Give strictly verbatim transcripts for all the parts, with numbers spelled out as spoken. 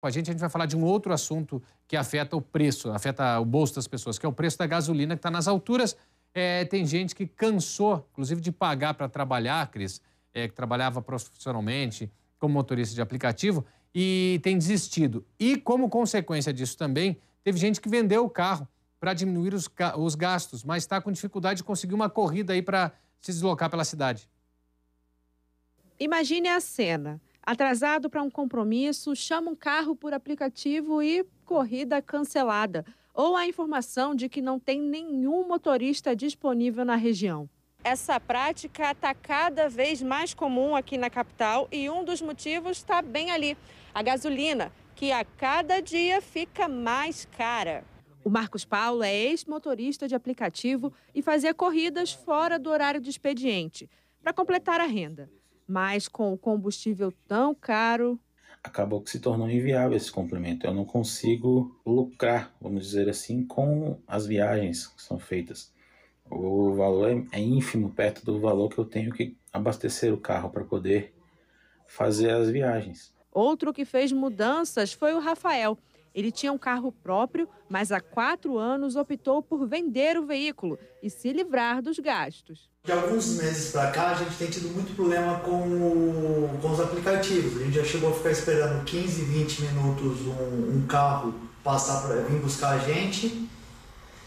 com a gente, a gente vai falar de um outro assunto que afeta o preço, afeta o bolso das pessoas, que é o preço da gasolina, que está nas alturas. É, tem gente que cansou, inclusive, de pagar para trabalhar, Cris, é, que trabalhava profissionalmente como motorista de aplicativo e tem desistido. E, como consequência disso também, teve gente que vendeu o carro para diminuir os, os gastos, mas está com dificuldade de conseguir uma corrida aí para se deslocar pela cidade. Imagine a cena. Atrasado para um compromisso, chama um carro por aplicativo e corrida cancelada. Ou a informação de que não tem nenhum motorista disponível na região. Essa prática está cada vez mais comum aqui na capital e um dos motivos está bem ali, a gasolina, que a cada dia fica mais cara. O Marcos Paulo é ex-motorista de aplicativo e fazia corridas fora do horário de expediente, para completar a renda. Mas com o combustível tão caro, acabou que se tornou inviável esse complemento. Eu não consigo lucrar, vamos dizer assim, com as viagens que são feitas. O valor é ínfimo perto do valor que eu tenho que abastecer o carro para poder fazer as viagens. Outro que fez mudanças foi o Rafael. Ele tinha um carro próprio, mas há quatro anos optou por vender o veículo e se livrar dos gastos. De alguns meses para cá, a gente tem tido muito problema com, o, com os aplicativos. A gente já chegou a ficar esperando quinze, vinte minutos um, um carro passar pra, vir buscar a gente.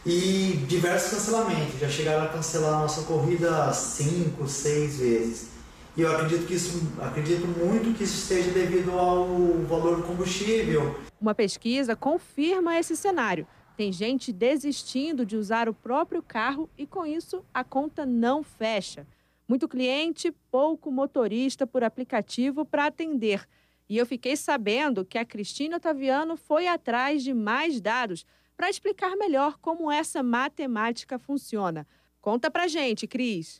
E diversos cancelamentos. Já chegaram a cancelar a nossa corrida cinco, seis vezes. E eu acredito, que isso, acredito muito que isso esteja devido ao valor do combustível. Uma pesquisa confirma esse cenário. Tem gente desistindo de usar o próprio carro e, com isso, a conta não fecha. Muito cliente, pouco motorista por aplicativo para atender. E eu fiquei sabendo que a Cristina Otaviano foi atrás de mais dados para explicar melhor como essa matemática funciona. Conta pra gente, Cris.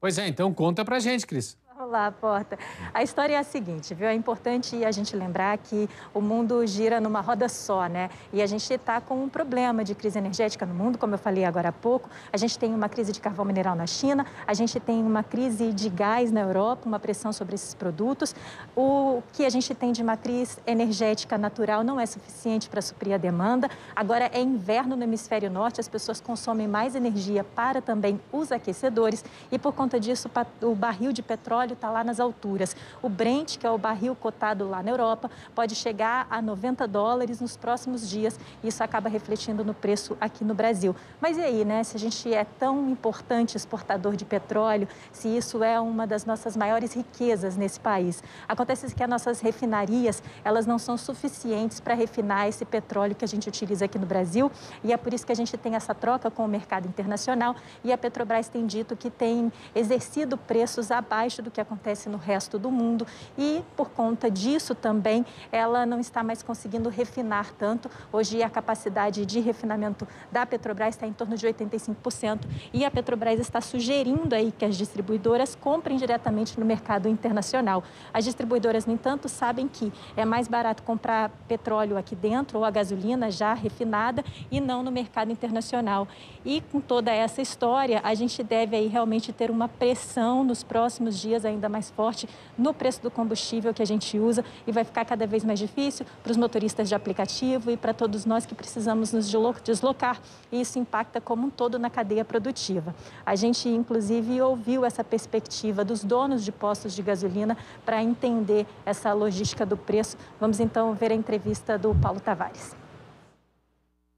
Pois é, então conta pra gente, Cris. Olá, Porta. A história é a seguinte, viu? É importante a gente lembrar que o mundo gira numa roda só, né? E a gente está com um problema de crise energética no mundo, como eu falei agora há pouco. A gente tem uma crise de carvão mineral na China, a gente tem uma crise de gás na Europa, uma pressão sobre esses produtos. O que a gente tem de matriz energética natural não é suficiente para suprir a demanda. Agora é inverno no hemisfério norte, as pessoas consomem mais energia para também os aquecedores e, por conta disso, o barril de petróleo está lá nas alturas. O Brent, que é o barril cotado lá na Europa, pode chegar a noventa dólares nos próximos dias. Isso acaba refletindo no preço aqui no Brasil. Mas e aí, né? Se a gente é tão importante exportador de petróleo, se isso é uma das nossas maiores riquezas nesse país. Acontece que as nossas refinarias, elas não são suficientes para refinar esse petróleo que a gente utiliza aqui no Brasil. E é por isso que a gente tem essa troca com o mercado internacional. E a Petrobras tem dito que tem exercido preços abaixo do que acontece no resto do mundo e, por conta disso também, ela não está mais conseguindo refinar tanto. Hoje, a capacidade de refinamento da Petrobras está em torno de oitenta e cinco por cento e a Petrobras está sugerindo aí que as distribuidoras comprem diretamente no mercado internacional. As distribuidoras, no entanto, sabem que é mais barato comprar petróleo aqui dentro ou a gasolina já refinada e não no mercado internacional. E, com toda essa história, a gente deve aí realmente ter uma pressão nos próximos dias ainda mais forte no preço do combustível que a gente usa e vai ficar cada vez mais difícil para os motoristas de aplicativo e para todos nós que precisamos nos deslocar, e isso impacta como um todo na cadeia produtiva. A gente, inclusive, ouviu essa perspectiva dos donos de postos de gasolina para entender essa logística do preço. Vamos, então, ver a entrevista do Paulo Tavares.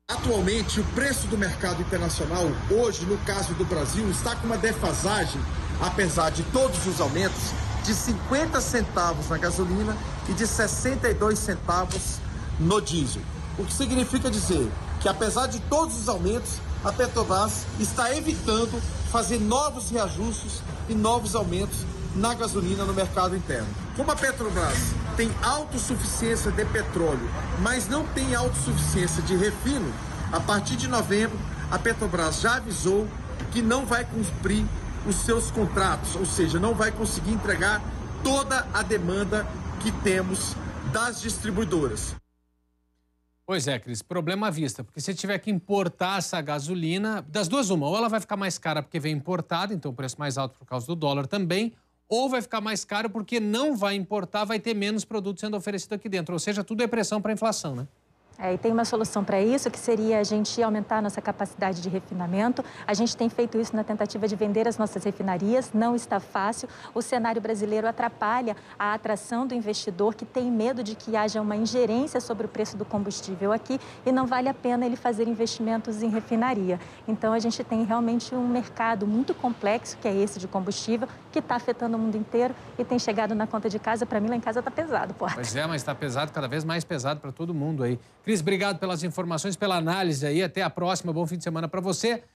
Atualmente, o preço do mercado internacional, hoje, no caso do Brasil, está com uma defasagem, apesar de todos os aumentos, de cinquenta centavos na gasolina e de sessenta e dois centavos no diesel. O que significa dizer que, apesar de todos os aumentos, a Petrobras está evitando fazer novos reajustes e novos aumentos na gasolina no mercado interno. Como a Petrobras tem autossuficiência de petróleo, mas não tem autossuficiência de refino, a partir de novembro a Petrobras já avisou que não vai cumprir os seus contratos, ou seja, não vai conseguir entregar toda a demanda que temos das distribuidoras. Pois é, Cris, problema à vista, porque se tiver que importar essa gasolina, das duas uma, ou ela vai ficar mais cara porque vem importada, então o preço mais alto por causa do dólar também, ou vai ficar mais caro porque não vai importar, vai ter menos produto sendo oferecido aqui dentro. Ou seja, tudo é pressão para a inflação, né? É, e tem uma solução para isso, que seria a gente aumentar a nossa capacidade de refinamento. A gente tem feito isso na tentativa de vender as nossas refinarias, não está fácil. O cenário brasileiro atrapalha a atração do investidor, que tem medo de que haja uma ingerência sobre o preço do combustível aqui e não vale a pena ele fazer investimentos em refinaria. Então, a gente tem realmente um mercado muito complexo, que é esse de combustível, que está afetando o mundo inteiro e tem chegado na conta de casa. Para mim, lá em casa está pesado, porra. Pois é, mas está pesado, cada vez mais pesado para todo mundo aí. Cris, obrigado pelas informações, pela análise aí. Até a próxima. Bom fim de semana para você.